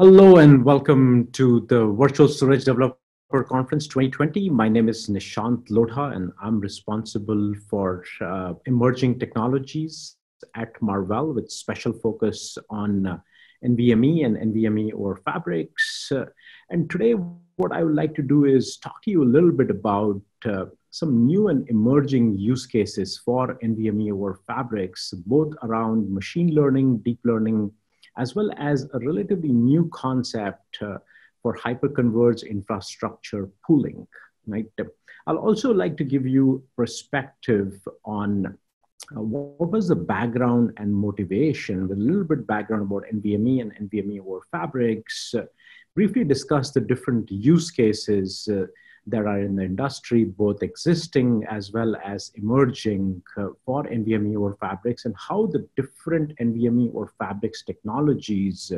Hello and welcome to the Virtual Storage Developer Conference 2020. My name is Nishant Lodha and I'm responsible for emerging technologies at Marvell with special focus on NVMe and NVMe-oF fabrics. And today what I would like to do is talk to you a little bit about some new and emerging use cases for NVMe-oF fabrics, both around machine learning, deep learning, as well as a relatively new concept for hyperconverged infrastructure pooling, right? I'll also like to give you perspective on what was the background and motivation, with a little bit background about NVMe and NVMe-oF fabrics, briefly discuss the different use cases that are in the industry, both existing as well as emerging for NVMe-oF fabrics, and how the different NVMe-oF fabrics technologies,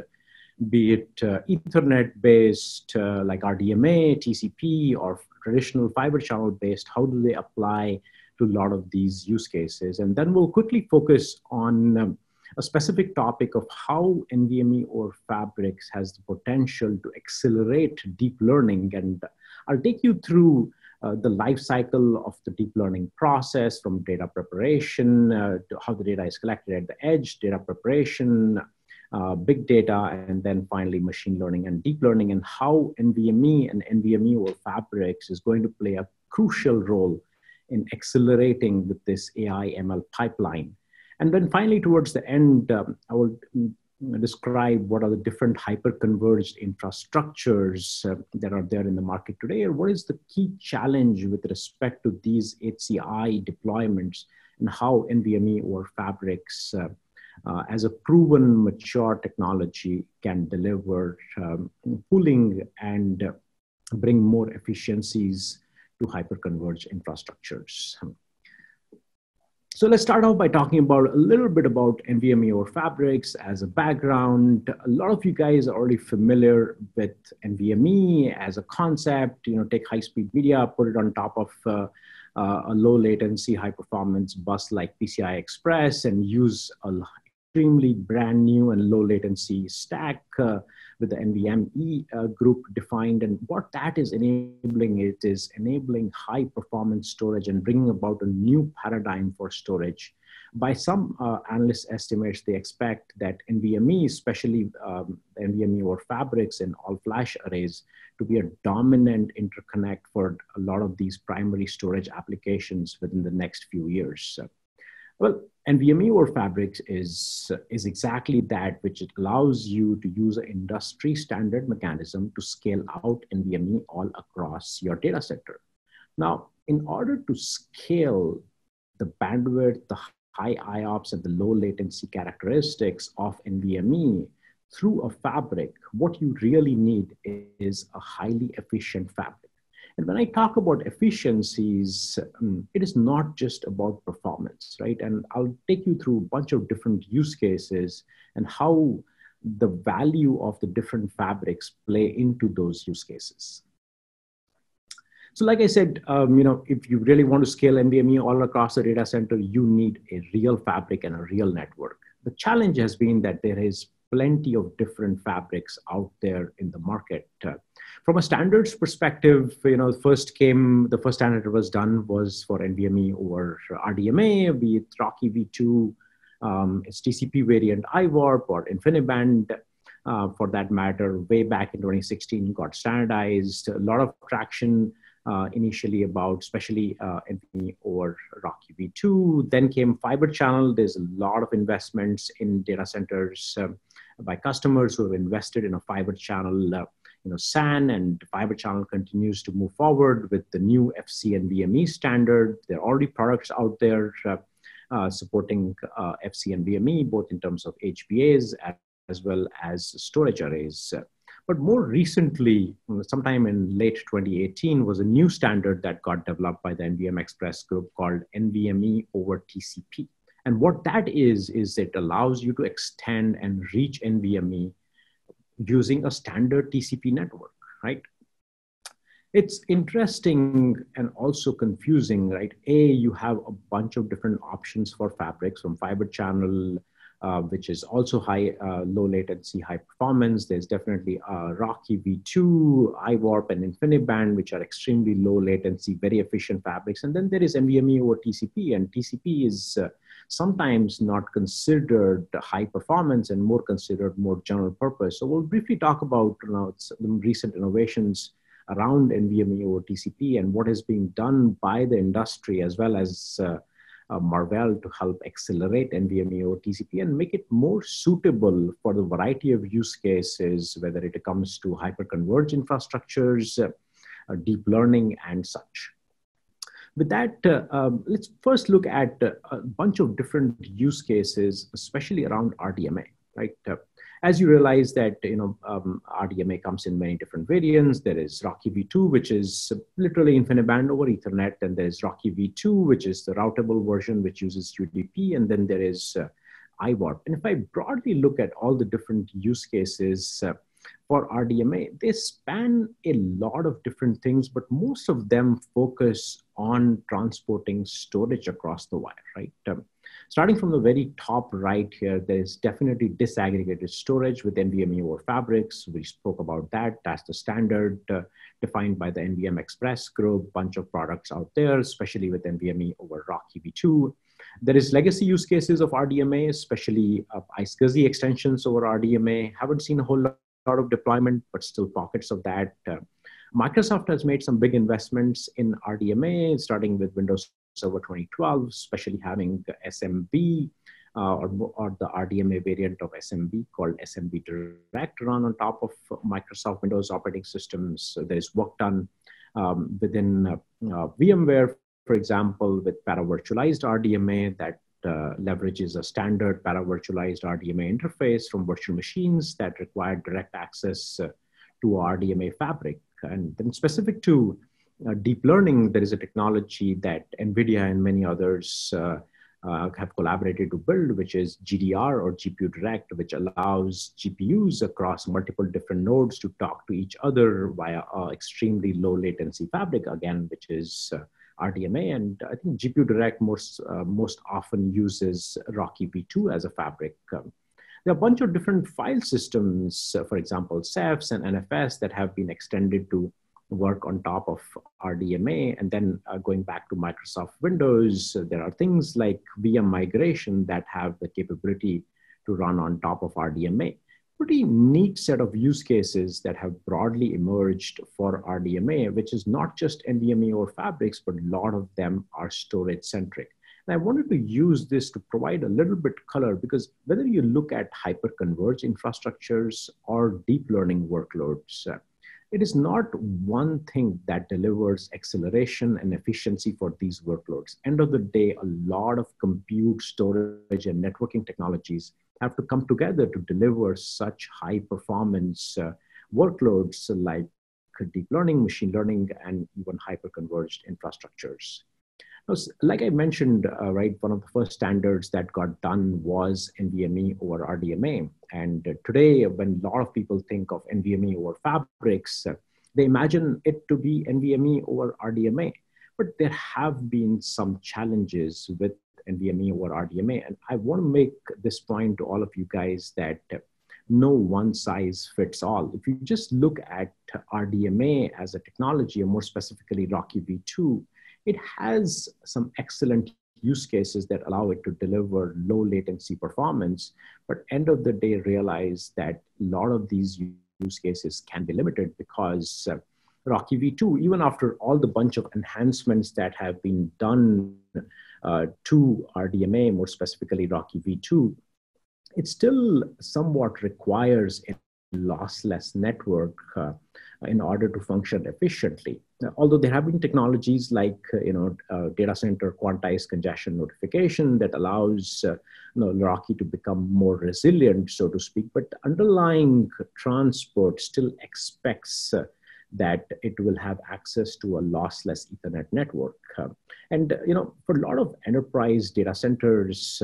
be it Ethernet-based like RDMA, TCP, or traditional Fibre Channel-based, how do they apply to a lot of these use cases? And then we'll quickly focus on a specific topic of how NVMe-oF fabrics has the potential to accelerate deep learning, and I'll take you through the life cycle of the deep learning process, from data preparation to how the data is collected at the edge, data preparation, big data, and then finally machine learning and deep learning, and how NVMe and NVMe-oF fabrics is going to play a crucial role in accelerating with this AI/ML pipeline. And then finally, towards the end, I will describe what are the different hyper-converged infrastructures that are there in the market today, or what is the key challenge with respect to these HCI deployments, and how NVMe-oF fabrics as a proven mature technology can deliver pooling and bring more efficiencies to hyper-converged infrastructures. So let's start off by talking about a little bit about NVMe-oF fabrics as a background. A lot of you guys are already familiar with NVMe as a concept. You know, take high-speed media, put it on top of a low-latency, high-performance bus like PCI Express, and use an extremely brand-new and low-latency stack with the NVMe group defined. And what that is enabling, it is enabling high performance storage and bringing about a new paradigm for storage. By some analyst estimates, they expect that NVMe, especially NVMe or fabrics and all flash arrays, to be a dominant interconnect for a lot of these primary storage applications within the next few years. Well, NVMe-oF fabrics is exactly that, which it allows you to use an industry standard mechanism to scale out NVMe all across your data center. Now, in order to scale the bandwidth, the high IOPS, and the low latency characteristics of NVMe through a fabric, what you really need is a highly efficient fabric. And when I talk about efficiencies, it is not just about performance, right? And I'll take you through a bunch of different use cases and how the value of the different fabrics play into those use cases. So like I said, you know, if you really want to scale NVMe all across the data center, you need a real fabric and a real network. The challenge has been that there is plenty of different fabrics out there in the market. From a standards perspective, you know, the first standard that was done was for NVMe over RDMA, be it RoCE v2, its TCP variant iWARP, or InfiniBand for that matter, way back in 2016 got standardized. A lot of traction initially about, especially NVMe over RoCE v2. Then came Fibre Channel. There's a lot of investments in data centers by customers who have invested in a Fibre Channel you know, SAN, and Fibre Channel continues to move forward with the new FC NVMe standard. There are already products out there supporting FC NVMe, both in terms of HBAs as well as storage arrays. But more recently, sometime in late 2018, was a new standard that got developed by the NVMe Express group called NVMe over TCP. And what that is it allows you to extend and reach NVMe using a standard TCP network, right? It's interesting and also confusing, right? You have a bunch of different options for fabrics, from Fibre Channel which is also high, low latency, high performance. There's definitely RoCE v2, iWARP, and InfiniBand, which are extremely low latency, very efficient fabrics. And then there is NVMe over TCP, and TCP is sometimes not considered high performance and more considered more general purpose. So we'll briefly talk about some recent innovations around NVMe over TCP and what is being done by the industry, as well as Marvell, to help accelerate NVMe over TCP and make it more suitable for the variety of use cases, whether it comes to hyperconverged infrastructures, deep learning, and such. With that, let's first look at a bunch of different use cases, especially around RDMA, right? As you realize that, RDMA comes in many different variants. There is RoCE v2, which is literally InfiniBand over Ethernet. And there is RoCE v2, which is the routable version, which uses UDP. And then there is iWARP. And if I broadly look at all the different use cases for RDMA, they span a lot of different things, but most of them focus on transporting storage across the wire, right? Starting from the very top right here, there is definitely disaggregated storage with NVMe over fabrics. We spoke about that. That's the standard defined by the NVM Express group, bunch of products out there, especially with NVMe over RoCE v2. There is legacy use cases of RDMA, especially iSCSI extensions over RDMA. Haven't seen a whole lot of deployment, but still pockets of that. Microsoft has made some big investments in RDMA, starting with Windows Server 2012, especially having SMB or the RDMA variant of SMB called SMB Direct run on top of Microsoft Windows operating systems. So there's work done within VMware, for example, with paravirtualized RDMA that leverages a standard paravirtualized RDMA interface from virtual machines that require direct access to RDMA fabric. And then specific to deep learning, there is a technology that Nvidia and many others have collaborated to build, which is GDR or GPU Direct, which allows GPUs across multiple different nodes to talk to each other via extremely low latency fabric, again, which is RDMA. And I think GPU Direct most often uses RoCE v2 as a fabric. There are a bunch of different file systems, for example, Cephs and NFS, that have been extended to work on top of RDMA. And then going back to Microsoft Windows, there are things like VM migration that have the capability to run on top of RDMA. Pretty neat set of use cases that have broadly emerged for RDMA, which is not just NVMe or fabrics, but a lot of them are storage centric. And I wanted to use this to provide a little bit color, because whether you look at hyperconverged infrastructures or deep learning workloads, it is not one thing that delivers acceleration and efficiency for these workloads. End of the day, a lot of compute, storage, and networking technologies have to come together to deliver such high performance workloads like deep learning, machine learning, and even hyperconverged infrastructures. Now, like I mentioned, right, one of the first standards that got done was NVMe over RDMA. And today, when a lot of people think of NVMe over fabrics, they imagine it to be NVMe over RDMA. But there have been some challenges with NVMe over RDMA. And I want to make this point to all of you guys that no one size fits all. If you just look at RDMA as a technology, or more specifically RoCE v2, it has some excellent use cases that allow it to deliver low latency performance, but end of the day, realize that a lot of these use cases can be limited, because RoCE v2, even after all the bunch of enhancements that have been done to RDMA, more specifically RoCE v2, it still somewhat requires a lossless network in order to function efficiently. Although there have been technologies like data center quantized congestion notification that allows RoCE to become more resilient, so to speak, but underlying transport still expects that it will have access to a lossless Ethernet network. And for a lot of enterprise data centers,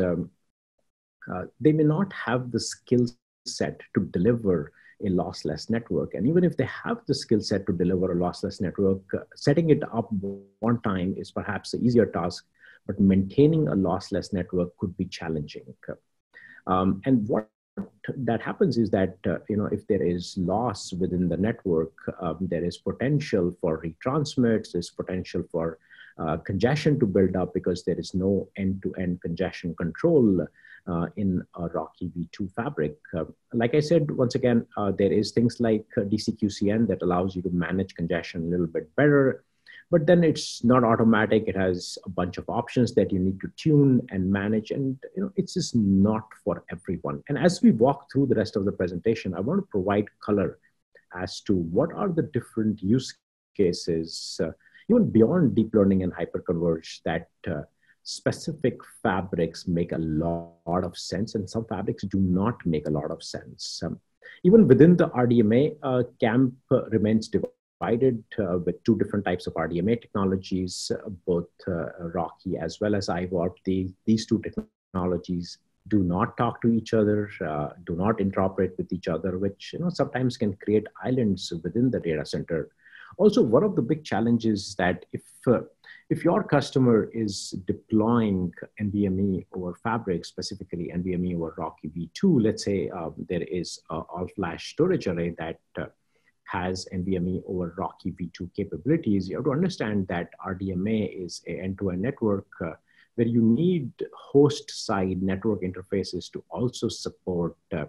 they may not have the skill set to deliver a lossless network. And even if they have the skill set to deliver a lossless network, setting it up one time is perhaps an easier task, but maintaining a lossless network could be challenging. And what that happens is that if there is loss within the network, there is potential for retransmits, there's potential for congestion to build up because there is no end-to-end congestion control in a RoCE v2 fabric. Like I said, once again, there is things like DCQCN that allows you to manage congestion a little bit better, but then it's not automatic. It has a bunch of options that you need to tune and manage, and it's just not for everyone. And as we walk through the rest of the presentation, I want to provide color as to what are the different use cases, even beyond deep learning and hyperconverged, that specific fabrics make a lot of sense, and some fabrics do not make a lot of sense. Even within the RDMA camp remains divided with two different types of RDMA technologies, both RoCE as well as iWARP. These two technologies do not talk to each other, do not interoperate with each other, which sometimes can create islands within the data center. Also, one of the big challenges is that if your customer is deploying NVMe over Fabric, specifically NVMe over RoCE v2, let's say there is an all-flash storage array that has NVMe over RoCE v2 capabilities, you have to understand that RDMA is an end-to-end network where you need host-side network interfaces to also support RoCE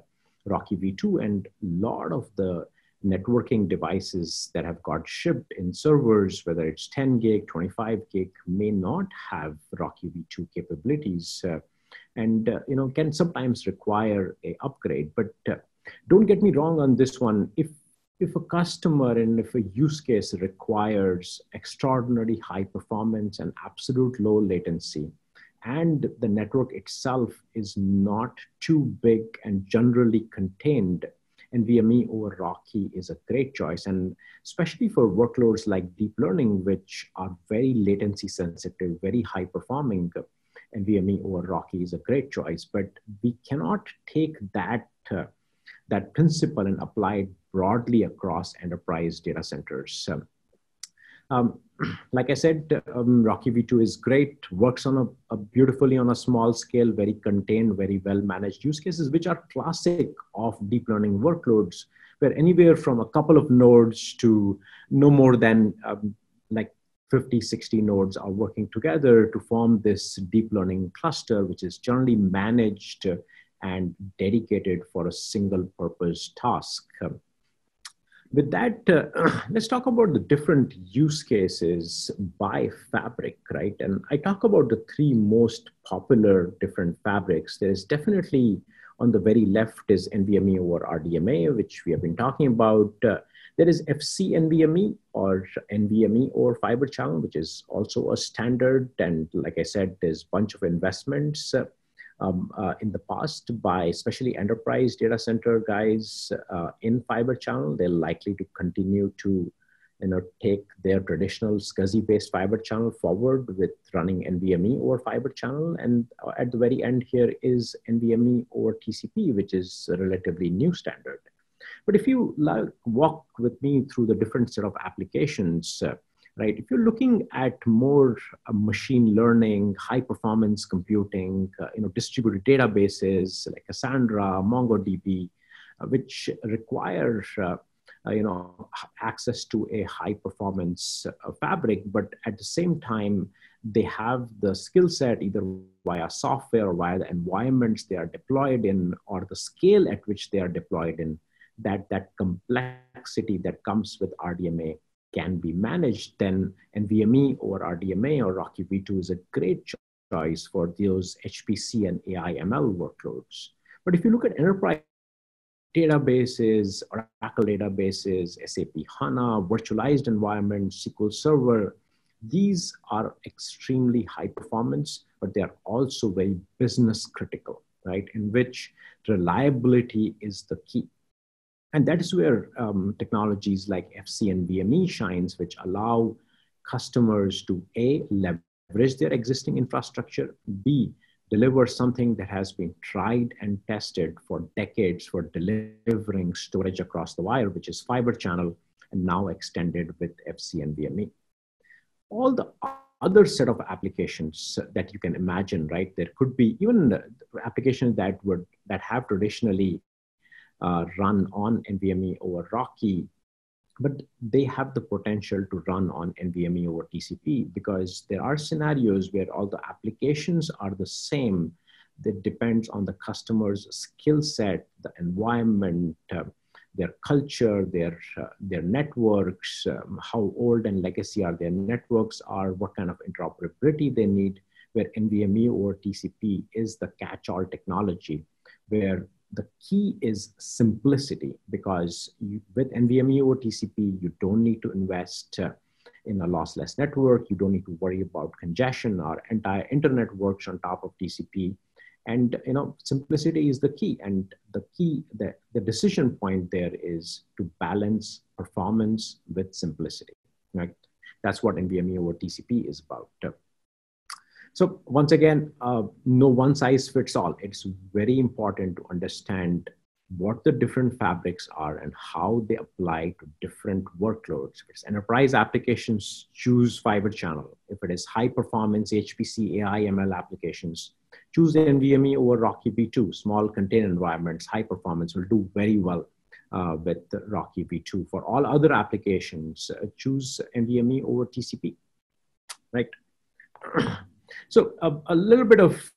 v2, and a lot of the networking devices that have got shipped in servers, whether it's 10 gig, 25 gig, may not have RoCE v2 capabilities, and can sometimes require a upgrade. But don't get me wrong on this one. If a customer and if a use case requires extraordinarily high performance and absolute low latency, and the network itself is not too big and generally contained, NVMe over RoCE is a great choice, and especially for workloads like deep learning, which are very latency sensitive, very high performing, NVMe over RoCE is a great choice. But we cannot take that principle and apply it broadly across enterprise data centers. Like I said, RoCE v2 is great, works on beautifully on a small scale, very contained, very well-managed use cases, which are classic of deep learning workloads, where anywhere from a couple of nodes to no more than like 50, 60 nodes are working together to form this deep learning cluster, which is generally managed and dedicated for a single purpose task. With that, let's talk about the different use cases by fabric, right? And I talk about the three most popular different fabrics. There's definitely, on the very left is NVMe over RDMA, which we have been talking about. There is FC NVMe or NVMe over Fibre Channel, which is also a standard. And like I said, there's a bunch of investments in the past by especially enterprise data center guys in Fibre Channel. They're likely to continue to take their traditional SCSI-based Fibre Channel forward with running NVMe over Fibre Channel. And at the very end here is NVMe over TCP, which is a relatively new standard. But if you walk with me through the different set of applications, right? If you're looking at more machine learning, high performance computing, distributed databases like Cassandra, MongoDB, which require access to a high performance fabric, but at the same time, they have the skill set either via software or via the environments they are deployed in or the scale at which they are deployed in, that complexity that comes with RDMA can be managed, then NVMe over RDMA or RoCE v2 is a great choice for those HPC and AI/ML workloads. But if you look at enterprise databases, Oracle databases, SAP HANA, virtualized environments, SQL Server, these are extremely high performance, but they are also very business critical, right? In which reliability is the key. And that is where technologies like FC and NVMe shines, which allow customers to A, leverage their existing infrastructure, B, deliver something that has been tried and tested for decades for delivering storage across the wire, which is Fibre Channel, and now extended with FC and NVMe. All the other set of applications that you can imagine, right? There could be even applications that would that have traditionally run on NVMe over RoCE, but they have the potential to run on NVMe over TCP, because there are scenarios where all the applications are the same. That depends on the customer's skill set, the environment, their culture, their networks, how old and legacy are their networks are, what kind of interoperability they need, where NVMe over TCP is the catch-all technology, where the key is simplicity, because with NVMe over TCP, you don't need to invest in a lossless network. You don't need to worry about congestion or entire internet works on top of TCP. And simplicity is the key. And the key, the decision point there is to balance performance with simplicity. Right? That's what NVMe over TCP is about. So once again, no one size fits all. It's very important to understand what the different fabrics are and how they apply to different workloads. If it's enterprise applications, choose Fibre Channel. If it is high performance HPC AI/ML applications, choose NVMe over RoCE v2. Small container environments, high performance will do very well with RoCE v2. For all other applications, choose NVMe over TCP, right? So a little bit of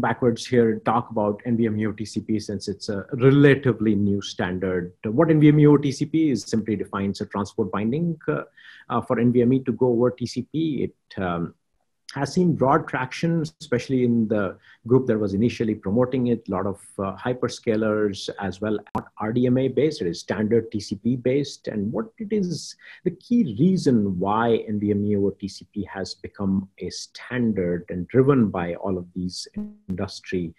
backwards here, talk about NVMe over TCP, since it's a relatively new standard. What NVMe over TCP is simply defines a transport binding for NVMe to go over TCP. It has seen broad traction, especially in the group that was initially promoting it. A lot of hyperscalers as well, not RDMA based, it is standard TCP based. And what it is, the key reason why NVMe over TCP has become a standard and driven by all of these industry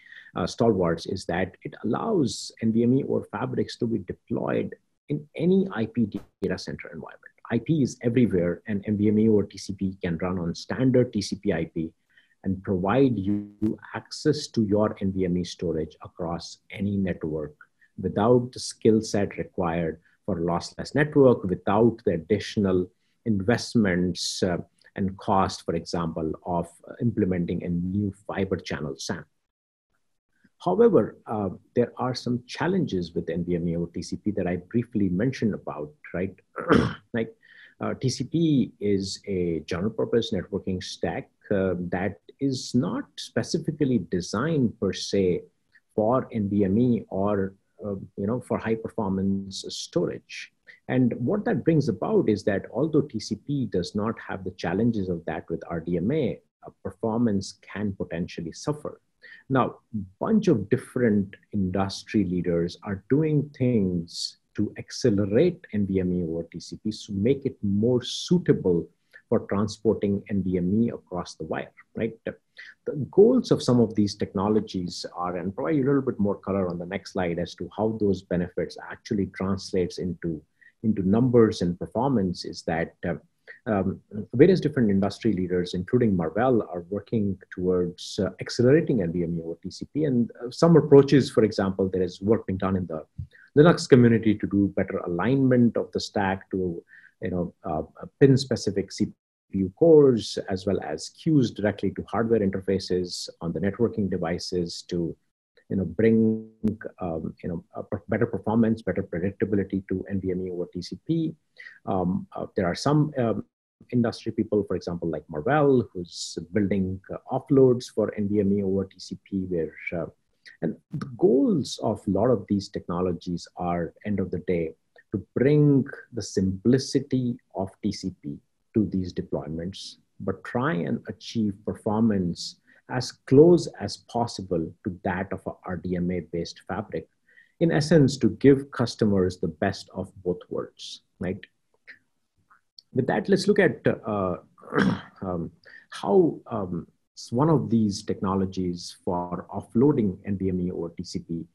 stalwarts is that it allows NVMe over fabrics to be deployed in any IP data center environment. IP is everywhere, and NVMe over TCP can run on standard TCP IP and provide you access to your NVMe storage across any network without the skill set required for lossless network, without the additional investments and cost, for example, of implementing a new Fibre Channel SAN. However, there are some challenges with NVMe over TCP that I briefly mentioned about, right? Like TCP is a general purpose networking stack that is not specifically designed per se for NVMe or for high performance storage. And what that brings about is that although TCP does not have the challenges of that with RDMA, performance can potentially suffer. Now, a bunch of different industry leaders are doing things to accelerate NVMe over TCP, so make it more suitable for transporting NVMe across the wire, right? The goals of some of these technologies are, and probably a little bit more color on the next slide as to how those benefits actually translates into numbers and performance, is that various different industry leaders, including Marvell, are working towards accelerating NVMe over TCP. And some approaches, for example, there is work being done in the Linux community to do better alignment of the stack to pin-specific CPU cores, as well as queues directly to hardware interfaces on the networking devices to bring better performance, better predictability to NVMe over TCP. There are some industry people, for example, like Marvell, who's building offloads for NVMe over TCP, where and the goals of a lot of these technologies are, end of the day, to bring the simplicity of TCP to these deployments, but try and achieve performance as close as possible to that of a RDMA-based fabric, in essence, to give customers the best of both worlds, right? With that, let's look at how one of these technologies for offloading NVMe over TCP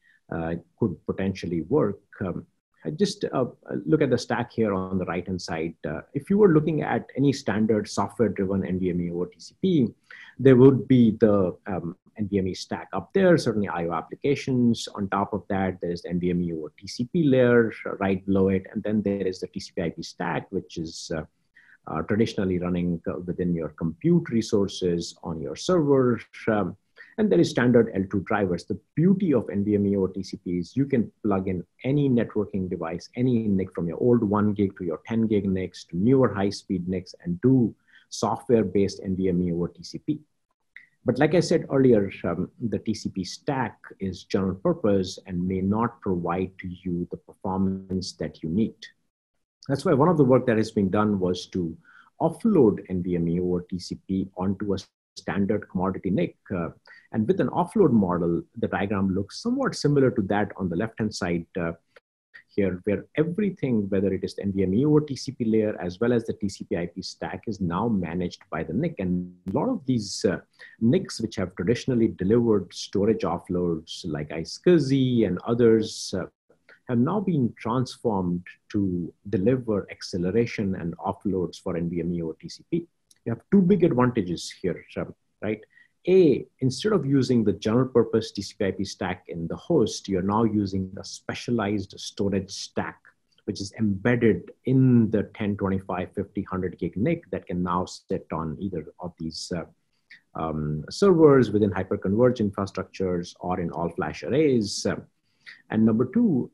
could potentially work. Just look at the stack here on the right-hand side. If you were looking at any standard software-driven NVMe over TCP, there would be the NVMe stack up there, certainly I/O applications. On top of that, there's the NVMe over TCP layer right below it. And then there is the TCP/IP stack, which is traditionally running within your compute resources on your server. And there is standard L2 drivers. The beauty of NVMe or TCP is you can plug in any networking device, any NIC from your old 1 gig to your 10 gig NICs to newer high-speed NICs and do software-based NVMe over TCP. But like I said earlier, the TCP stack is general purpose and may not provide to you the performance that you need. That's why one of the work that is being done was to offload NVMe over TCP onto a standard commodity NIC. And with an offload model, the diagram looks somewhat similar to that on the left-hand side here, where everything, whether it is the NVMe over TCP layer, as well as the TCP/IP stack, is now managed by the NIC. And a lot of these NICs, which have traditionally delivered storage offloads like iSCSI and others, have now been transformed to deliver acceleration and offloads for NVMe over TCP. You have two big advantages here, right? A, instead of using the general purpose TCP/IP stack in the host, you're now using a specialized storage stack, which is embedded in the 10, 25, 50, 100 gig NIC that can now sit on either of these servers within hyperconverged infrastructures or in all flash arrays. And number two,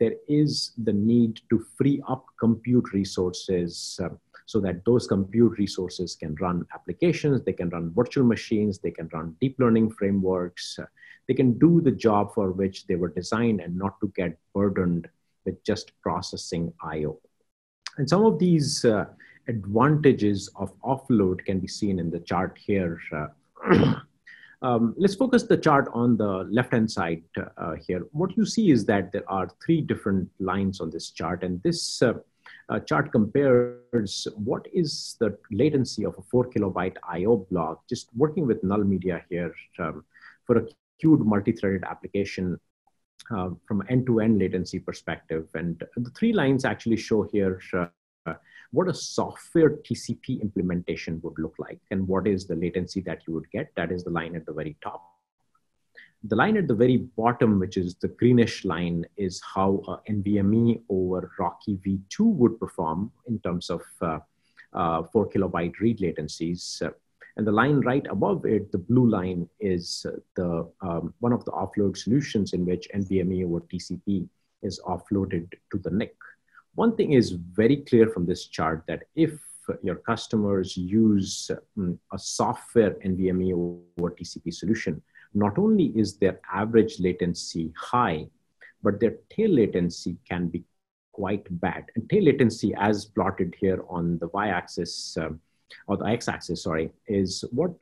there is the need to free up compute resources so that those compute resources can run applications, they can run virtual machines, they can run deep learning frameworks, they can do the job for which they were designed and not to get burdened with just processing I/O. And some of these advantages of offload can be seen in the chart here. Let's focus the chart on the left-hand side here. What you see is that there are three different lines on this chart, and this chart compares what is the latency of a 4 kilobyte I/O block, just working with null media here for a queued multi-threaded application from end-to-end latency perspective. And the three lines actually show here what a software TCP implementation would look like and what is the latency that you would get. That is the line at the very top. The line at the very bottom, which is the greenish line, is how NVMe over RoCE v2 would perform in terms of 4 kilobyte read latencies. And the line right above it, the blue line, is the, one of the offload solutions in which NVMe over TCP is offloaded to the NIC. One thing is very clear from this chart, that if your customers use a software NVMe over TCP solution, not only is their average latency high, but their tail latency can be quite bad. And tail latency, as plotted here on the y-axis, or the x-axis, sorry, is what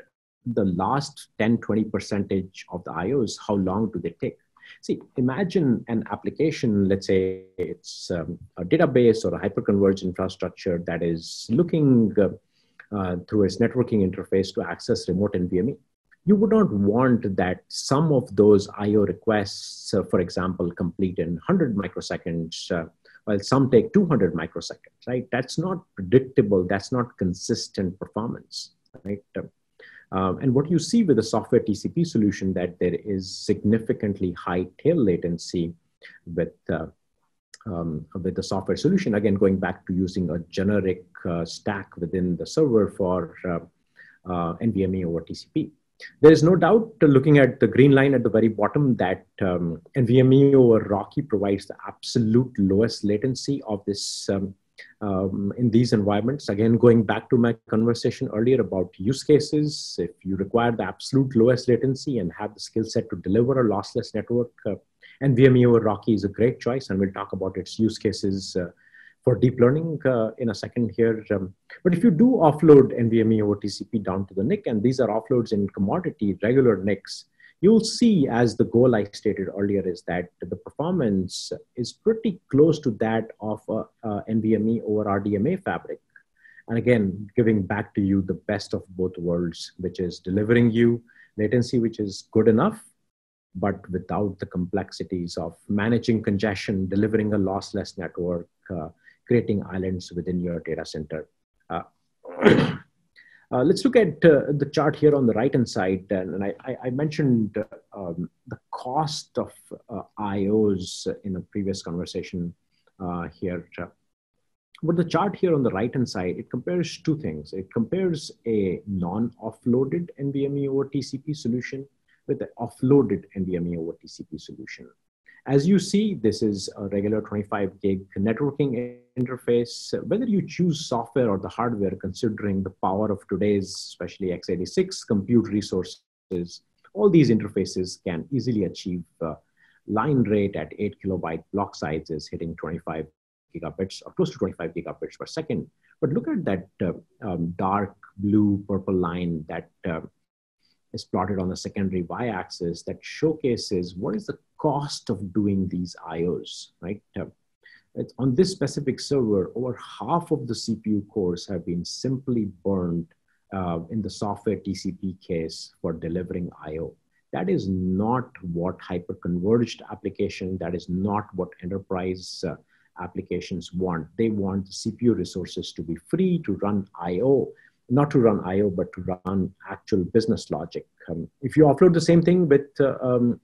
the last 10–20% of the IOs, how long do they take? See, imagine an application, let's say it's a database or a hyperconverged infrastructure that is looking through its networking interface to access remote NVMe. You would not want that some of those I/O requests, for example, complete in 100 microseconds, while some take 200 microseconds, right? That's not predictable. That's not consistent performance, right? And what you see with the software TCP solution, that there is significantly high tail latency with the software solution. Again, going back to using a generic stack within the server for NVMe over TCP. There is no doubt, looking at the green line at the very bottom, that NVMe over RoCE provides the absolute lowest latency of this in these environments. Again, going back to my conversation earlier about use cases, if you require the absolute lowest latency and have the skill set to deliver a lossless network, NVMe over RoCE is a great choice, and we'll talk about its use cases for deep learning in a second here. But if you do offload NVMe over TCP down to the NIC, and these are offloads in commodity, regular NICs, you'll see, as the goal I stated earlier, is that the performance is pretty close to that of NVMe over RDMA fabric. And again, giving back to you the best of both worlds, which is delivering you latency which is good enough, but without the complexities of managing congestion, delivering a lossless network, creating islands within your data center. Let's look at the chart here on the right-hand side. And I mentioned the cost of IOs in a previous conversation here. But the chart here on the right-hand side, it compares two things. It compares a non-offloaded NVMe over TCP solution with an offloaded NVMe over TCP solution. As you see, this is a regular 25 gig networking interface. Whether you choose software or the hardware, considering the power of today's, especially x86 compute resources, all these interfaces can easily achieve line rate at 8 kilobyte block sizes, hitting 25 gigabits or close to 25 gigabits per second. But look at that dark blue purple line that is plotted on the secondary y-axis that showcases what is the cost of doing these IOs, right? It's on this specific server, over half of the CPU cores have been simply burned in the software TCP case for delivering IO. That is not what hyper-converged application, that is not what enterprise applications want. They want the CPU resources to be free to run IO, not to run IO, but to run actual business logic. If you offload the same thing with a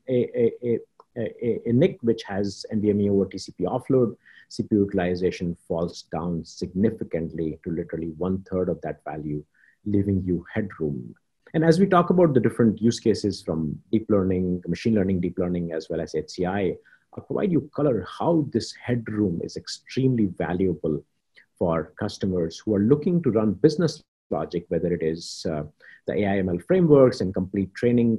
NIC, which has NVMe over TCP offload, CPU utilization falls down significantly to literally 1/3 of that value, leaving you headroom. And as we talk about the different use cases from deep learning, machine learning, deep learning, as well as HCI, I'll provide you color how this headroom is extremely valuable for customers who are looking to run business logic, whether it is the AI/ML frameworks and complete training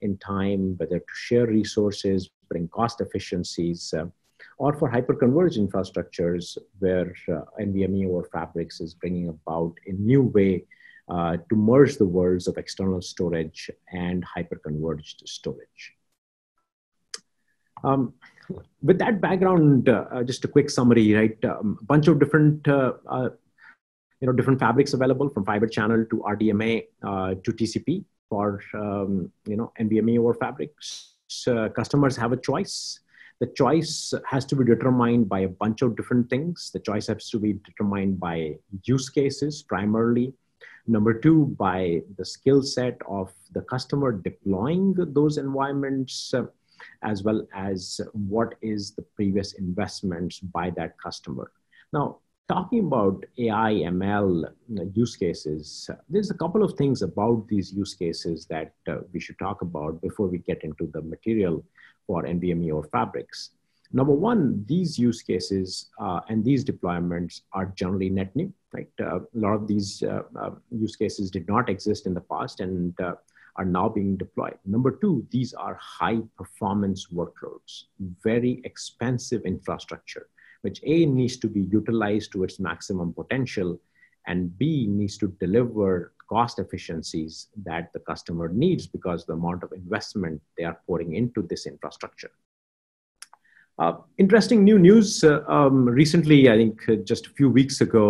in time, whether to share resources, bring cost efficiencies, or for hyper-converged infrastructures where NVMe or Fabrics is bringing about a new way to merge the worlds of external storage and hyper-converged storage. With that background, just a quick summary, right? A bunch of different different fabrics available, from Fibre Channel to RDMA to TCP for NVMe over Fabrics. Customers have a choice. The choice has to be determined by a bunch of different things. The choice has to be determined by use cases primarily. Number two, by the skill set of the customer deploying those environments, as well as what is the previous investments by that customer. Now, talking about AI/ML use cases, there's a couple of things about these use cases that we should talk about before we get into the material for NVMe or Fabrics. Number one, these use cases and these deployments are generally net new, right? A lot of these use cases did not exist in the past and are now being deployed. Number two, these are high performance workloads, very expensive infrastructure, which A, needs to be utilized to its maximum potential, and B, needs to deliver cost efficiencies that the customer needs because of the amount of investment they are pouring into this infrastructure. Interesting new news. Recently, I think just a few weeks ago,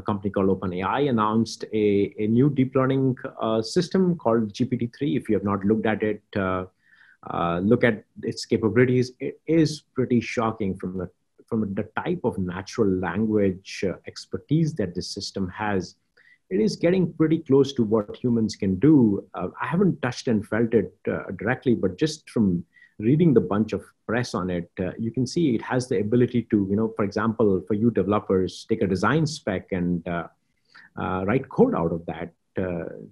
a company called OpenAI announced a new deep learning system called GPT-3. If you have not looked at it, look at its capabilities. It is pretty shocking from the type of natural language expertise that this system has. It is getting pretty close to what humans can do. I haven't touched and felt it directly, but just from reading the bunch of press on it, you can see it has the ability to, for example, for you developers, take a design spec and write code out of that,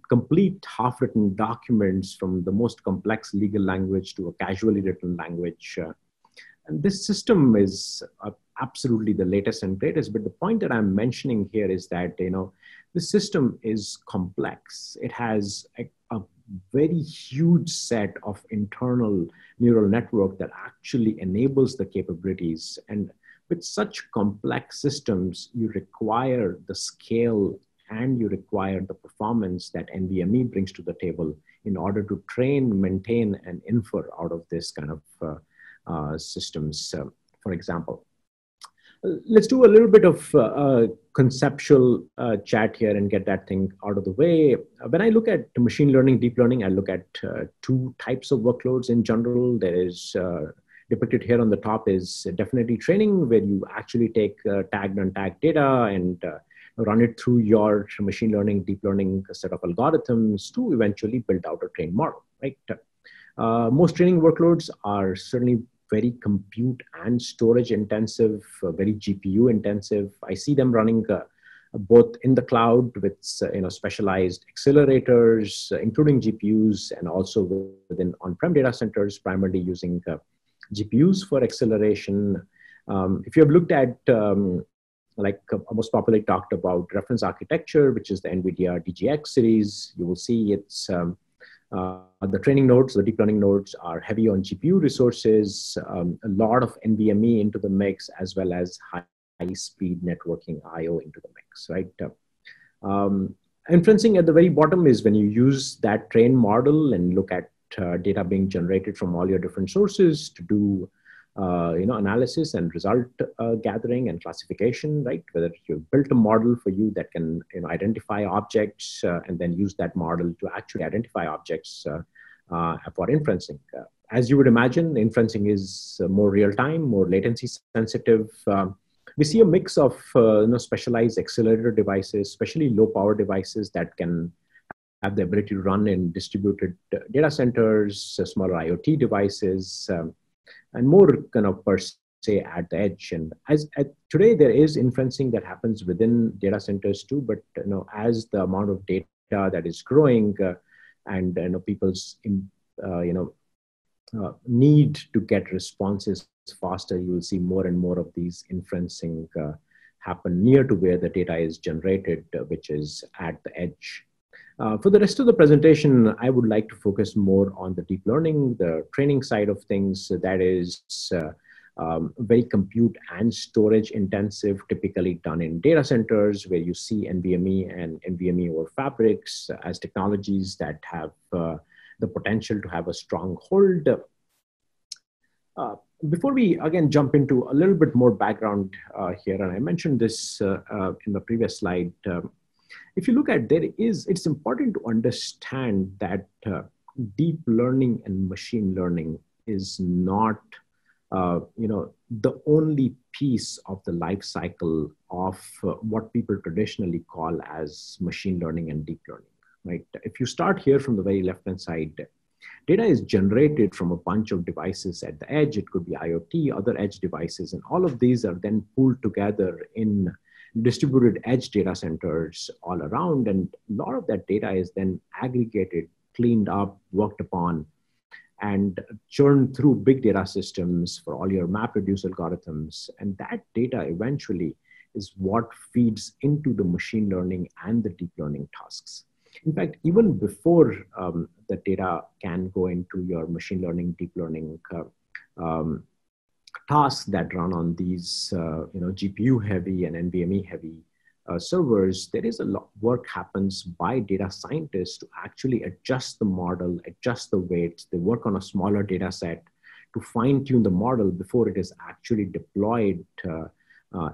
complete half-written documents from the most complex legal language to a casually written language. And this system is absolutely the latest and greatest. But the point that I'm mentioning here is that, the system is complex. It has a very huge set of internal neural network that actually enables the capabilities. And with such complex systems, you require the scale and you require the performance that NVMe brings to the table in order to train, maintain, and infer out of this kind of systems, for example. Let's do a little bit of conceptual chat here and get that thing out of the way. When I look at machine learning, deep learning, I look at two types of workloads in general. There is, depicted here on the top is definitely training, where you actually take tagged and untagged data and run it through your machine learning, deep learning set of algorithms to eventually build out a trained model, right? Most training workloads are certainly very compute and storage intensive, very GPU intensive. I see them running both in the cloud with specialized accelerators, including GPUs, and also within on-prem data centers, primarily using GPUs for acceleration. If you have looked at most popularly talked about reference architecture, which is the NVIDIA DGX series, you will see it's the training nodes, the deep learning nodes are heavy on GPU resources, a lot of NVMe into the mix, as well as high-speed networking I/O into the mix, right? Inferencing at the very bottom is when you use that train model and look at data being generated from all your different sources to do analysis and result gathering and classification, right? Whether you've built a model for you that can identify objects and then use that model to actually identify objects for inferencing. As you would imagine, inferencing is more real-time, more latency-sensitive. We see a mix of specialized accelerator devices, especially low-power devices that can have the ability to run in distributed data centers, smaller IoT devices, and more kind of per se at the edge. And as today, there is inferencing that happens within data centers too, but as the amount of data that is growing and people's need to get responses faster, you will see more and more of these inferencing happen near to where the data is generated, which is at the edge. For the rest of the presentation, I would like to focus more on the deep learning, the training side of things. That is very compute and storage intensive, typically done in data centers where you see NVMe and NVMe-oF fabrics as technologies that have the potential to have a strong hold. Before we again jump into a little bit more background here, and I mentioned this in the previous slide, if you look at it's important to understand that deep learning and machine learning is not, the only piece of the life cycle of what people traditionally call as machine learning and deep learning, right? If you start here from the very left-hand side, data is generated from a bunch of devices at the edge. It could be IoT, other edge devices, and all of these are then pulled together in distributed edge data centers all around, and a lot of that data is then aggregated, cleaned up, worked upon, and churned through big data systems for all your MapReduce algorithms. And that data eventually is what feeds into the machine learning and the deep learning tasks. In fact, even before the data can go into your machine learning, deep learning tasks that run on these GPU-heavy and NVMe-heavy servers, there is a lot of work happens by data scientists to actually adjust the model, adjust the weights. They work on a smaller data set to fine-tune the model before it is actually deployed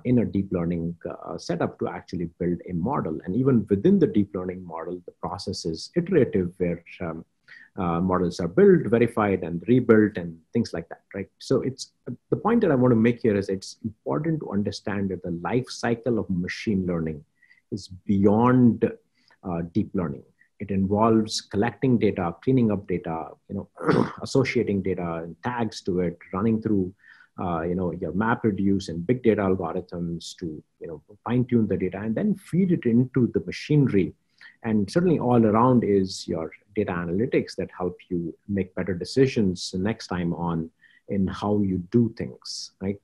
in a deep learning setup to actually build a model. And even within the deep learning model, the process is iterative, where models are built, verified, and rebuilt, and things like that, right? So it's the point that I want to make here is it's important to understand that the life cycle of machine learning is beyond deep learning. It involves collecting data, cleaning up data, associating data and tags to it, running through your MapReduce and big data algorithms to fine-tune the data, and then feed it into the machinery. And certainly all around is your data analytics that help you make better decisions next time on in how you do things, right?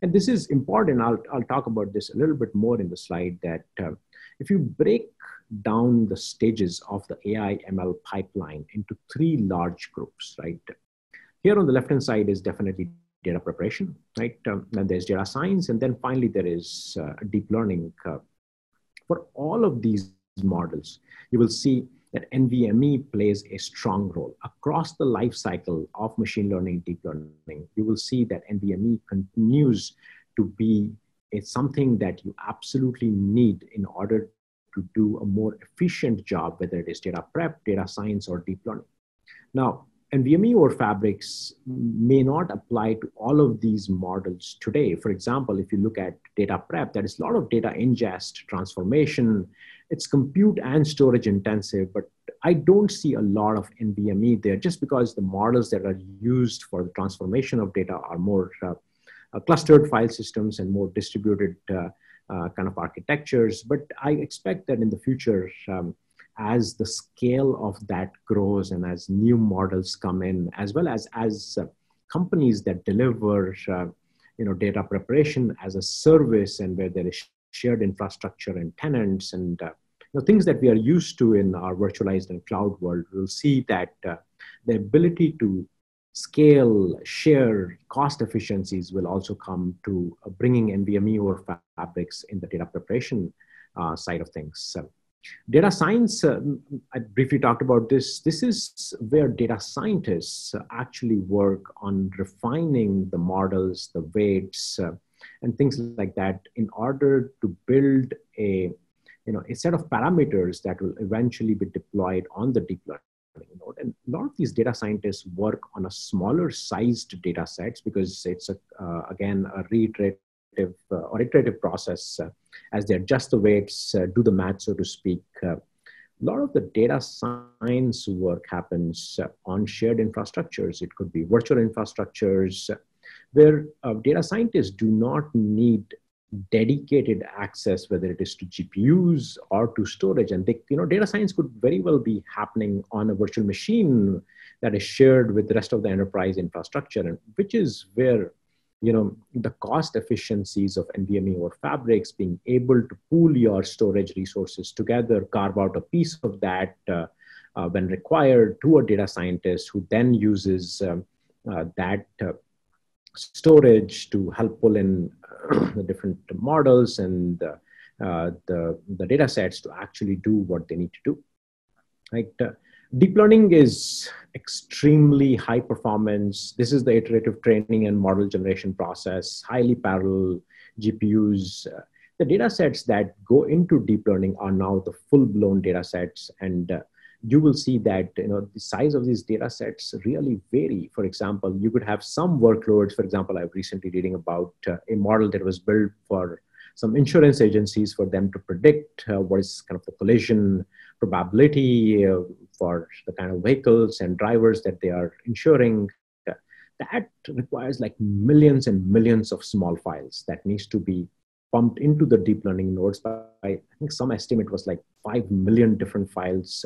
And this is important. I'll talk about this a little bit more in the slide, that if you break down the stages of the AI/ML pipeline into three large groups, right? Here on the left-hand side is definitely data preparation, right? Then there's data science, and then finally there is deep learning. For all of these models, you will see that NVMe plays a strong role across the life cycle of machine learning, deep learning. You will see that NVMe continues to be something that you absolutely need in order to do a more efficient job, whether it is data prep, data science, or deep learning. Now, NVMe or fabrics may not apply to all of these models today. For example, if you look at data prep, there is a lot of data ingest, transformation. It's compute and storage intensive, but I don't see a lot of NVMe there just because the models that are used for the transformation of data are more clustered file systems and more distributed kind of architectures. But I expect that in the future, as the scale of that grows and as new models come in, as well as companies that deliver data preparation as a service, and where there is shared infrastructure and tenants and things that we are used to in our virtualized and cloud world, we'll see that the ability to scale, share, cost efficiencies will also come to bringing NVMe or fabrics in the data preparation side of things. So data science, I briefly talked about this. This is where data scientists actually work on refining the models, the weights, and things like that, in order to build a set of parameters that will eventually be deployed on the deep learning node. And a lot of these data scientists work on a smaller sized data sets, because it's, again, a reiterative or iterative process as they adjust the weights, do the math, so to speak. A lot of the data science work happens on shared infrastructures. It could be virtual infrastructures, where data scientists do not need dedicated access, whether it is to GPUs or to storage. And they, data science could very well be happening on a virtual machine that is shared with the rest of the enterprise infrastructure, and which is where the cost efficiencies of NVMe or fabrics, being able to pool your storage resources together, carve out a piece of that when required to a data scientist, who then uses that storage to help pull in the different models and the data sets to actually do what they need to do. Right? Deep learning is extremely high performance. This is the iterative training and model generation process, highly parallel GPUs. The data sets that go into deep learning are now the full-blown data sets, and you will see that the size of these data sets really vary. For example, you could have some workloads. For example, I'm recently reading about a model that was built for some insurance agencies for them to predict what is kind of the collision probability for the kind of vehicles and drivers that they are insuring. That requires like millions and millions of small files that needs to be pumped into the deep learning nodes. I think some estimate was like 5 million different files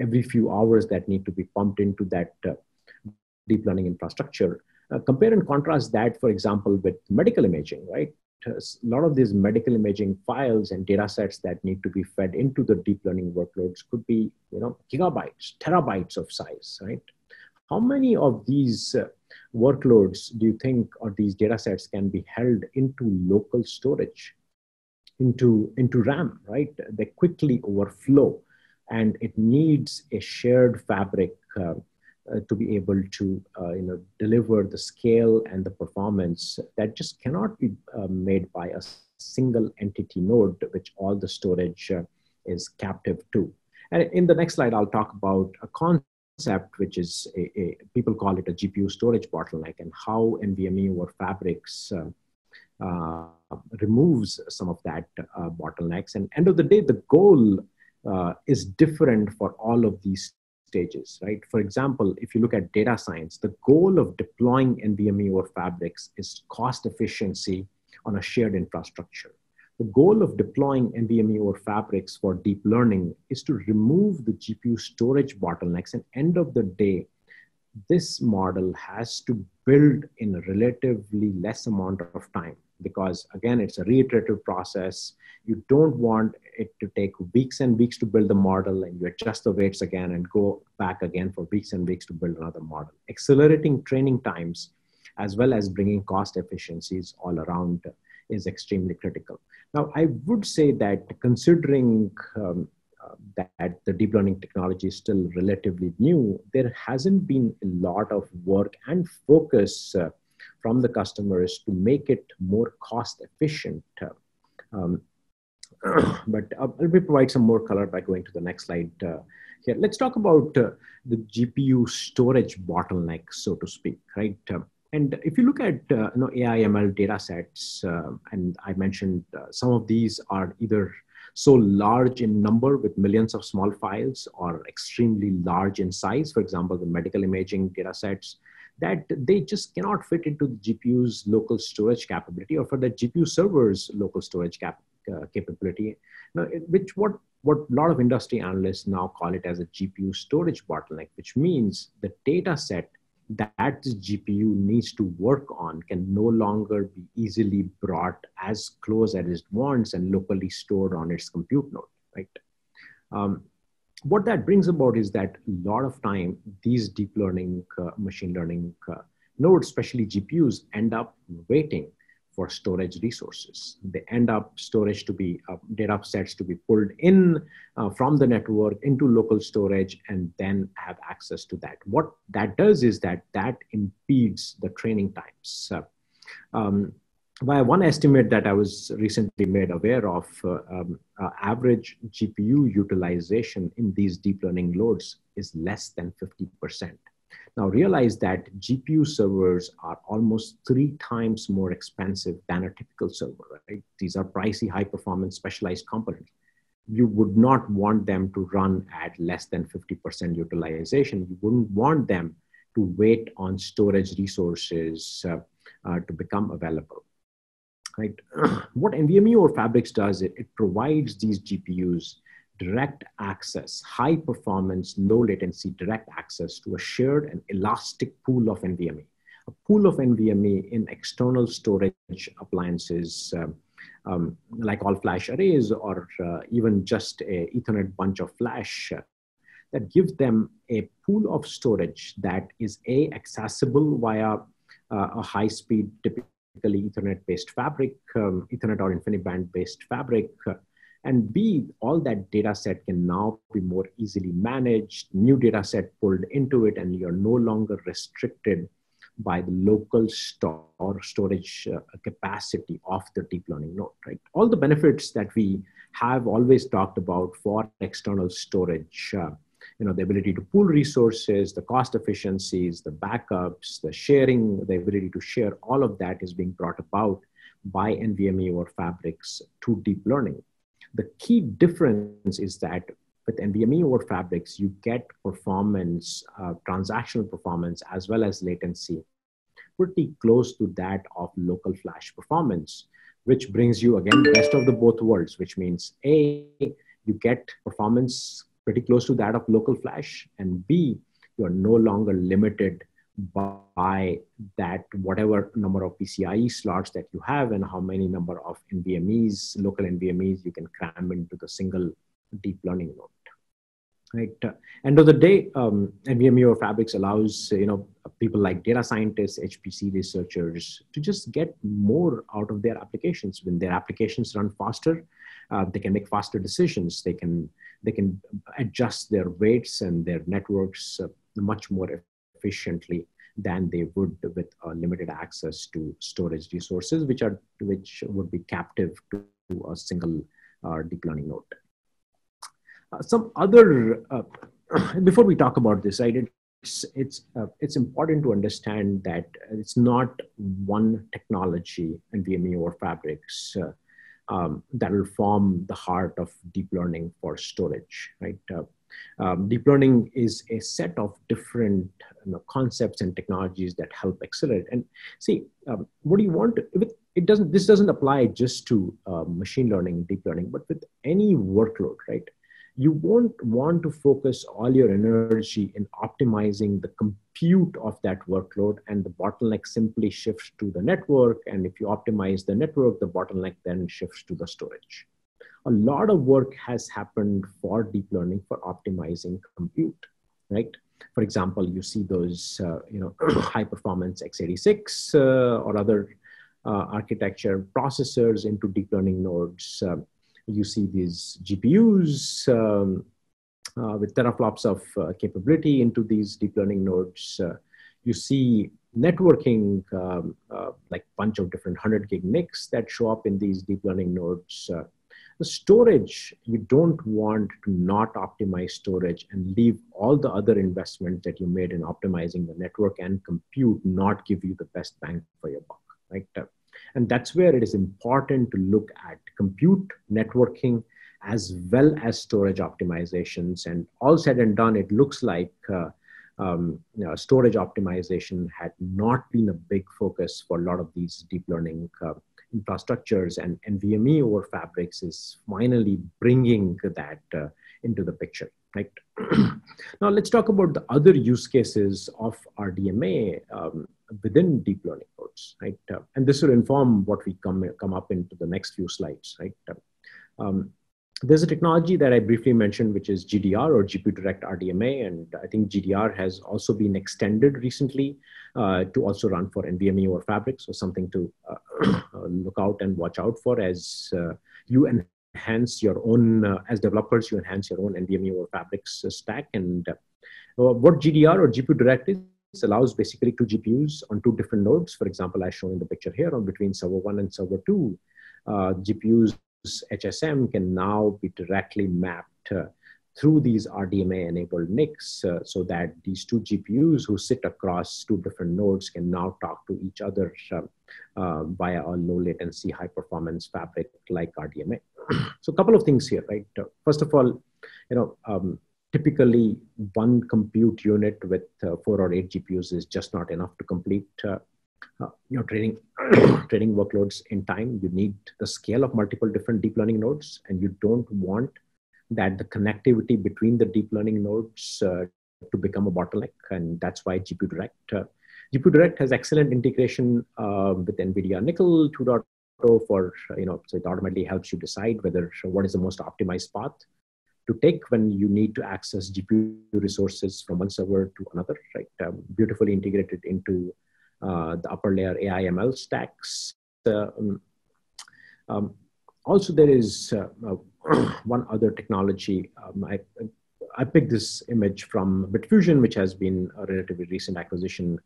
every few hours that need to be pumped into that deep learning infrastructure. Compare and contrast that, for example, with medical imaging, right? A lot of these medical imaging files and data sets that need to be fed into the deep learning workloads could be, gigabytes, terabytes of size, right? How many of these workloads do you think, or these data sets, can be held into local storage, into RAM, right? They quickly overflow, and it needs a shared fabric to be able to deliver the scale and the performance that just cannot be made by a single entity node, which all the storage is captive to. And in the next slide, I'll talk about a concept which is people call it a GPU storage bottleneck, and how NVMe or fabrics removes some of that bottlenecks. And end of the day, the goal is different for all of these stages, right? For example, if you look at data science, the goal of deploying NVMe or fabrics is cost efficiency on a shared infrastructure. The goal of deploying NVMe or fabrics for deep learning is to remove the GPU storage bottlenecks. And end of the day, this model has to build in a relatively less amount of time, because again, it's a reiterative process. You don't want it to take weeks and weeks to build the model, and you adjust the weights again and go back again for weeks and weeks to build another model. Accelerating training times, as well as bringing cost efficiencies all around, is extremely critical. Now, I would say that, considering that the deep learning technology is still relatively new, there hasn't been a lot of work and focus from the customers to make it more cost efficient. But let me provide some more color by going to the next slide here. Let's talk about the GPU storage bottleneck, so to speak, right? And if you look at AI/ML data sets, and I mentioned some of these are either so large in number with millions of small files, or extremely large in size. For example, the medical imaging data sets, that they just cannot fit into the GPU's local storage capability, or for the GPU server's local storage capability, which what a lot of industry analysts now call it as a GPU storage bottleneck, which means the data set that the GPU needs to work on can no longer be easily brought as close as it wants and locally stored on its compute node, right? What that brings about is that a lot of time, these deep learning, machine learning nodes, especially GPUs, end up waiting for storage resources. They end up storage to be, data sets to be pulled in from the network into local storage and then have access to that. What that does is that that impedes the training times. By one estimate that I was recently made aware of, average GPU utilization in these deep learning loads is less than 50%. Now realize that GPU servers are almost 3 times more expensive than a typical server, right? These are pricey, high performance, specialized components. You would not want them to run at less than 50% utilization. You wouldn't want them to wait on storage resources to become available, right? What NVMe or Fabrics does, it provides these GPUs direct access, high performance, low latency, direct access to a shared and elastic pool of NVMe. A pool of NVMe in external storage appliances like all flash arrays or even just an Ethernet bunch of flash that gives them a pool of storage that is A, accessible via a high speed, typically Ethernet based fabric, Ethernet or InfiniBand based fabric. And B, all that data set can now be more easily managed, new data set pulled into it, and you're no longer restricted by the local store storage capacity of the deep learning node, right? All the benefits that we have always talked about for external storage, the ability to pool resources, the cost efficiencies, the backups, the sharing, the ability to share, all of that is being brought about by NVMe or Fabrics to deep learning. The key difference is that with NVMe or Fabrics, you get performance, transactional performance, as well as latency, pretty close to that of local flash performance, which brings you again the best of the both worlds, which means A, you get performance pretty close to that of local flash, and B, you're no longer limited by that whatever number of PCIe slots that you have and how many number of NVMe's, local NVMe's you can cram into the single deep learning node, right? End of the day, NVMe or Fabrics allows people like data scientists, HPC researchers to just get more out of their applications. When their applications run faster, they can make faster decisions. They can adjust their weights and their networks much more efficiently than they would with limited access to storage resources, which would be captive to a single deep learning node. Some other before we talk about this, it's important to understand that it's not one technology, NVMe or Fabrics, that will form the heart of deep learning for storage, right? Deep learning is a set of different concepts and technologies that help accelerate. And see, what do you want? This doesn't apply just to machine learning, deep learning, but with any workload, right? You won't want to focus all your energy in optimizing the compute of that workload, and the bottleneck simply shifts to the network. And if you optimize the network, the bottleneck then shifts to the storage. A lot of work has happened for deep learning for optimizing compute, right? For example, you see those, high performance x86 or other architecture processors into deep learning nodes. You see these GPUs with teraflops of capability into these deep learning nodes. You see networking, like a bunch of different 100 gig NICs that show up in these deep learning nodes. The storage, you don't want to not optimize storage and leave all the other investments that you made in optimizing the network and compute not give you the best bang for your buck, right? And that's where it is important to look at compute, networking, as well as storage optimizations. And all said and done, it looks like storage optimization had not been a big focus for a lot of these deep learning infrastructures, and NVMe over fabrics is finally bringing that into the picture, right? Now let's talk about the other use cases of RDMA within deep learning nodes, right? And this will inform what we come up into the next few slides, right? There's a technology that I briefly mentioned, which is GDR or GPU Direct RDMA, and I think GDR has also been extended recently to also run for NVMe or Fabric, so something to look out and watch out for as you enhance your own, as developers, you enhance your own NVMe or Fabrics stack. And what GDR or GPU Direct is, allows basically two GPUs on two different nodes, for example, as shown in the picture here, on between server 1 and server 2, GPUs HSM can now be directly mapped through these RDMA-enabled NICs so that these two GPUs who sit across two different nodes can now talk to each other via a low-latency, high-performance fabric like RDMA. So a couple of things here, right? First of all, you know, typically one compute unit with 4 or 8 GPUs is just not enough to complete your training workloads in time. You need the scale of multiple different deep learning nodes, and you don't want that the connectivity between the deep learning nodes to become a bottleneck, and that's why GPU Direct. GPU Direct has excellent integration with NVIDIA Nickel 2.0 for, you know, so it automatically helps you decide whether what is the most optimized path to take when you need to access GPU resources from one server to another, right? Beautifully integrated into the upper layer AI/ML stacks. Also, there is one other technology. I picked this image from Bitfusion, which has been a relatively recent acquisition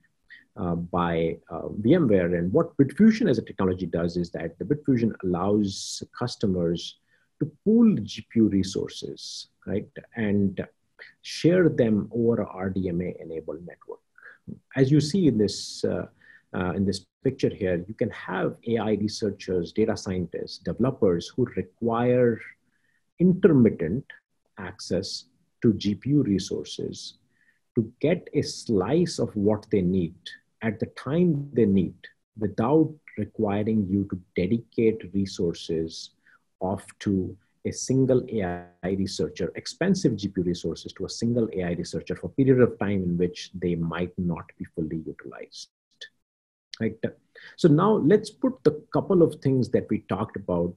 by VMware. And what Bitfusion as a technology does is that the Bitfusion allows customers to pool GPU resources, right, and share them over a RDMA-enabled network. As you see in this picture here, you can have AI researchers, data scientists, developers who require intermittent access to GPU resources to get a slice of what they need at the time they need without requiring you to dedicate resources off to a single AI researcher, expensive GPU resources to a single AI researcher for a period of time in which they might not be fully utilized. Right. So now let's put the couple of things that we talked about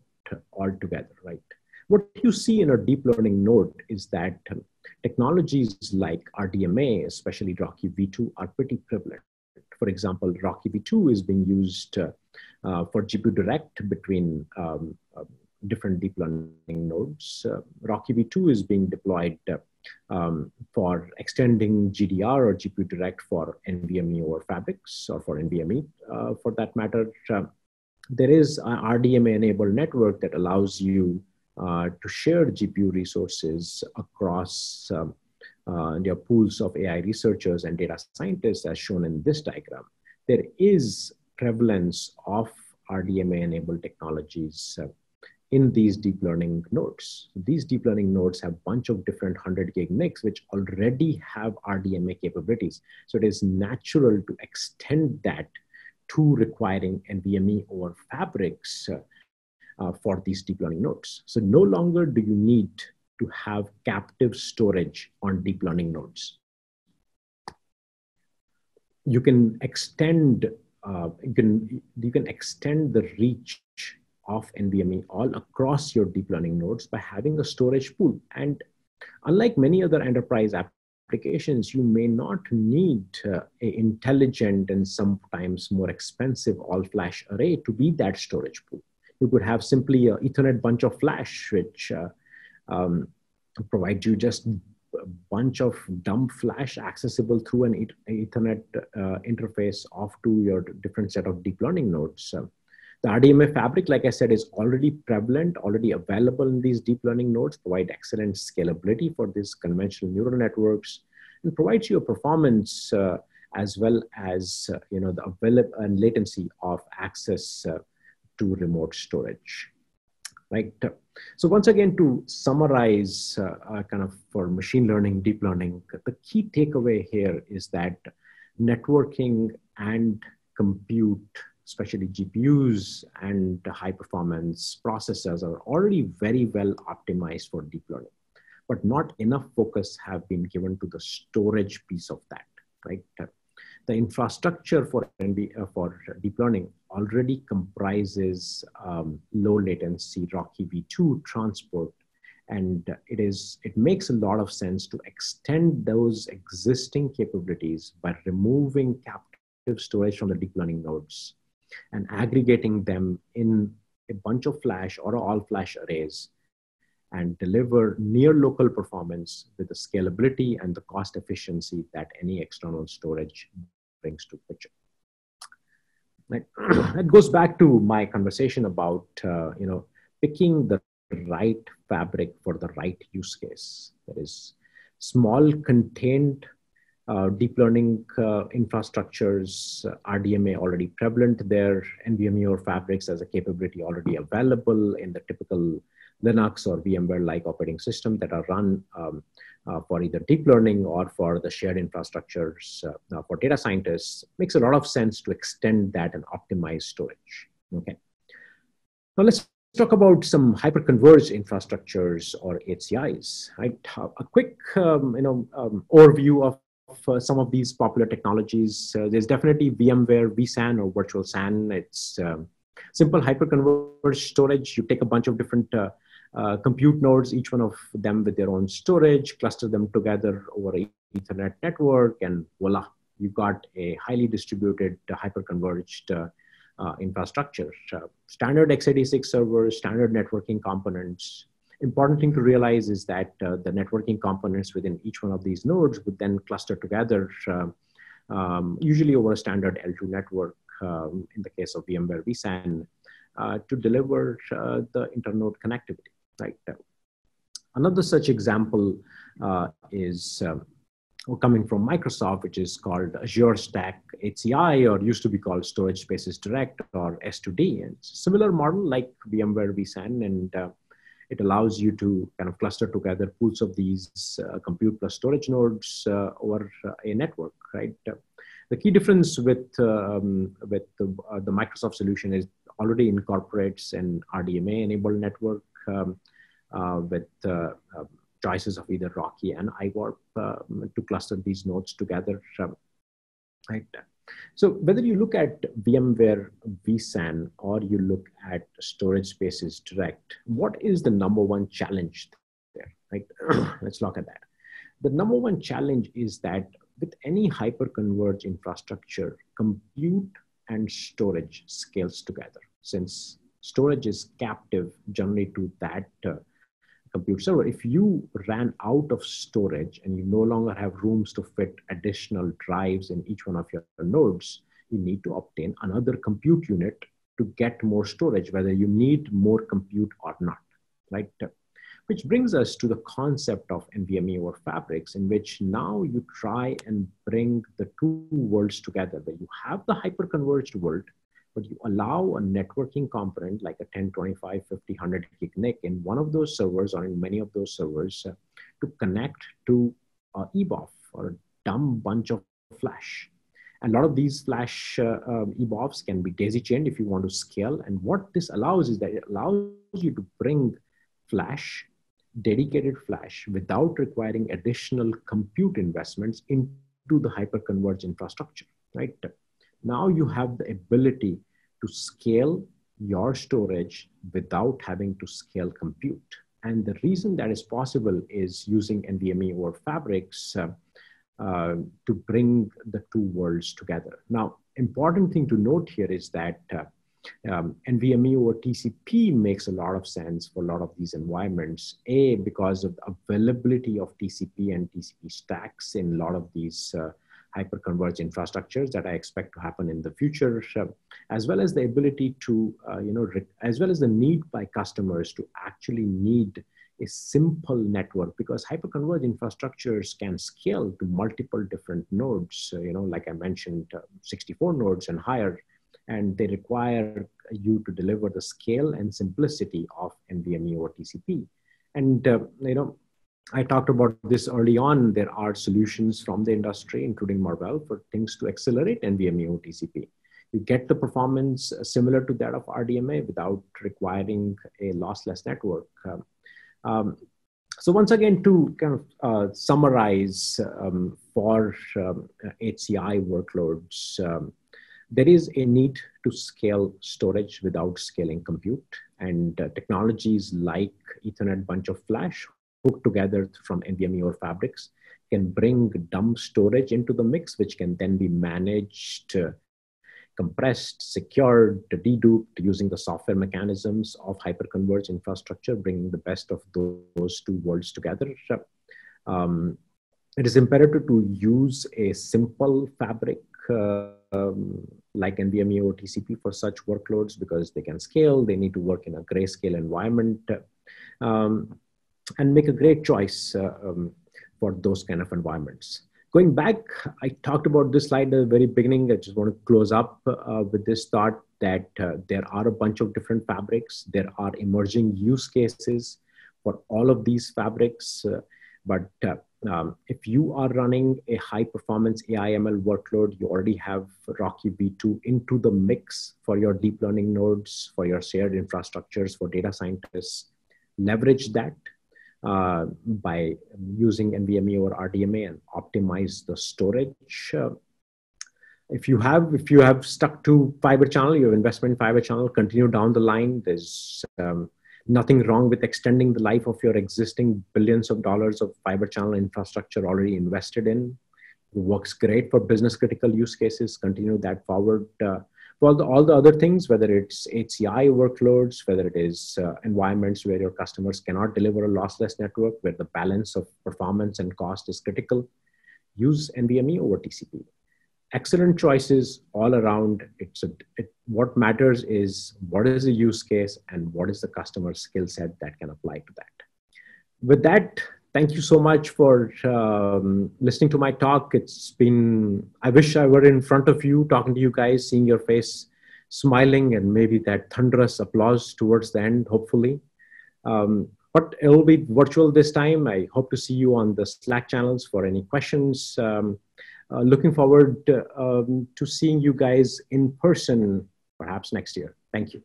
all together. Right. What you see in a deep learning node is that technologies like RDMA, especially RoCE v2, are pretty prevalent. For example, RoCE v2 is being used for GPU Direct between different deep learning nodes. RoCE v2 is being deployed for extending GDR or GPU Direct for NVMe over fabrics, or for NVMe for that matter. There is an RDMA-enabled network that allows you to share GPU resources across their pools of AI researchers and data scientists, as shown in this diagram. There is prevalence of RDMA-enabled technologies in these deep learning nodes. These deep learning nodes have a bunch of different 100 gig NICs, which already have RDMA capabilities. So it is natural to extend that to requiring NVMe over fabrics for these deep learning nodes. So no longer do you need to have captive storage on deep learning nodes. You can extend the reach of NVMe all across your deep learning nodes by having a storage pool. And unlike many other enterprise applications, you may not need an intelligent and sometimes more expensive all-flash array to be that storage pool. You could have simply an Ethernet bunch of flash, which provides you just a bunch of dumb flash accessible through an Ethernet interface off to your different set of deep learning nodes. The RDMA fabric, like I said, is already prevalent, already available in these deep learning nodes, provide excellent scalability for these conventional neural networks, and provides you a performance as well as you know, the availability and latency of access to remote storage. Right. So once again, to summarize kind of for machine learning, deep learning, the key takeaway here is that networking and compute especially GPUs and high performance processors are already very well optimized for deep learning, but not enough focus have been given to the storage piece of that, right? The infrastructure for deep learning already comprises low latency RoCE v2 transport, and it makes a lot of sense to extend those existing capabilities by removing captive storage from the deep learning nodes and aggregating them in a bunch of flash or all flash arrays and deliver near local performance with the scalability and the cost efficiency that any external storage brings to the picture. It goes back to my conversation about picking the right fabric for the right use case. That is, small contained deep learning infrastructures, RDMA already prevalent there, NVMe-oF fabrics as a capability already available in the typical Linux or VMware-like operating system that are run for either deep learning or for the shared infrastructures for data scientists. Makes a lot of sense to extend that and optimize storage. Okay. Now let's talk about some hyperconverged infrastructures or HCIs. A quick overview of some of these popular technologies. There's definitely VMware vSAN or virtual SAN. It's simple hyperconverged storage. You take a bunch of different compute nodes, each one of them with their own storage, cluster them together over an Ethernet network, and voila, you got a highly distributed hyperconverged infrastructure. Standard x86 servers, standard networking components. Important thing to realize is that the networking components within each one of these nodes would then cluster together, usually over a standard L2 network, in the case of VMware vSAN, to deliver the internode connectivity. Right. Another such example is coming from Microsoft, which is called Azure Stack HCI, or used to be called Storage Spaces Direct, or S2D. And it's a similar model like VMware vSAN, and it allows you to kind of cluster together pools of these compute plus storage nodes over a network, right? The key difference with the Microsoft solution is already incorporates an RDMA-enabled network with choices of either RoCE and iWARP to cluster these nodes together. Right. So whether you look at VMware vSAN or you look at Storage Spaces Direct, what is the number one challenge there? Right. Let's look at that. The number one challenge is that with any hyperconverged infrastructure, compute and storage scales together, since storage is captive generally to that compute server. If you ran out of storage and you no longer have rooms to fit additional drives in each one of your nodes, you need to obtain another compute unit to get more storage, whether you need more compute or not, right? Which brings us to the concept of NVMe or fabrics, in which now you try and bring the two worlds together, where you have the hyperconverged world, but you allow a networking component like a 10, 25, 50, 100 gig NIC in one of those servers or in many of those servers to connect to EBOF or a dumb bunch of flash. A lot of these flash EBOFs can be daisy chained if you want to scale. And what this allows is that it allows you to bring flash, dedicated flash, without requiring additional compute investments into the hyperconverged infrastructure, right? Now you have the ability to scale your storage without having to scale compute. And the reason that is possible is using NVMe or fabrics to bring the two worlds together. Now, important thing to note here is that NVMe over TCP makes a lot of sense for a lot of these environments, A, because of the availability of TCP and TCP stacks in a lot of these hyperconverged infrastructures that I expect to happen in the future, as well as the ability to, as well as the need by customers to actually need a simple network, because hyperconverged infrastructures can scale to multiple different nodes, like I mentioned, 64 nodes and higher. And they require you to deliver the scale and simplicity of NVMe or TCP. And I talked about this early on. There are solutions from the industry, including Marvell, for things to accelerate NVMe or TCP. You get the performance similar to that of RDMA without requiring a lossless network. So once again, to kind of summarize for HCI workloads, there is a need to scale storage without scaling compute, and technologies like Ethernet bunch of flash hooked together from NVMe or fabrics can bring dumb storage into the mix, which can then be managed, compressed, secured, deduped using the software mechanisms of hyperconverged infrastructure, bringing the best of those two worlds together. It is imperative to use a simple fabric like NVMe or TCP for such workloads because they can scale, they need to work in a grayscale environment, and make a great choice for those kind of environments. Going back, I talked about this slide at the very beginning. I just want to close up with this thought that there are a bunch of different fabrics. There are emerging use cases for all of these fabrics, but if you are running a high performance AI/ML workload, you already have RoCE v2 into the mix for your deep learning nodes, for your shared infrastructures, for data scientists. Leverage that by using NVMe or RDMA and optimize the storage. If you have stuck to Fibre Channel, your investment in Fibre Channel, continue down the line. There's nothing wrong with extending the life of your existing billions of dollars of Fibre Channel infrastructure already invested in. It works great for business critical use cases. Continue that forward. Well, all the other things, whether it's HCI workloads, whether it is environments where your customers cannot deliver a lossless network, where the balance of performance and cost is critical, use NVMe over TCP. Excellent choices all around. What matters is what is the use case and what is the customer skill set that can apply to that. With that, thank you so much for listening to my talk. It's been, I wish I were in front of you, talking to you guys, seeing your face, smiling, and maybe that thunderous applause towards the end, hopefully. But it'll be virtual this time. I hope to see you on the Slack channels for any questions. Looking forward to seeing you guys in person, perhaps next year. Thank you.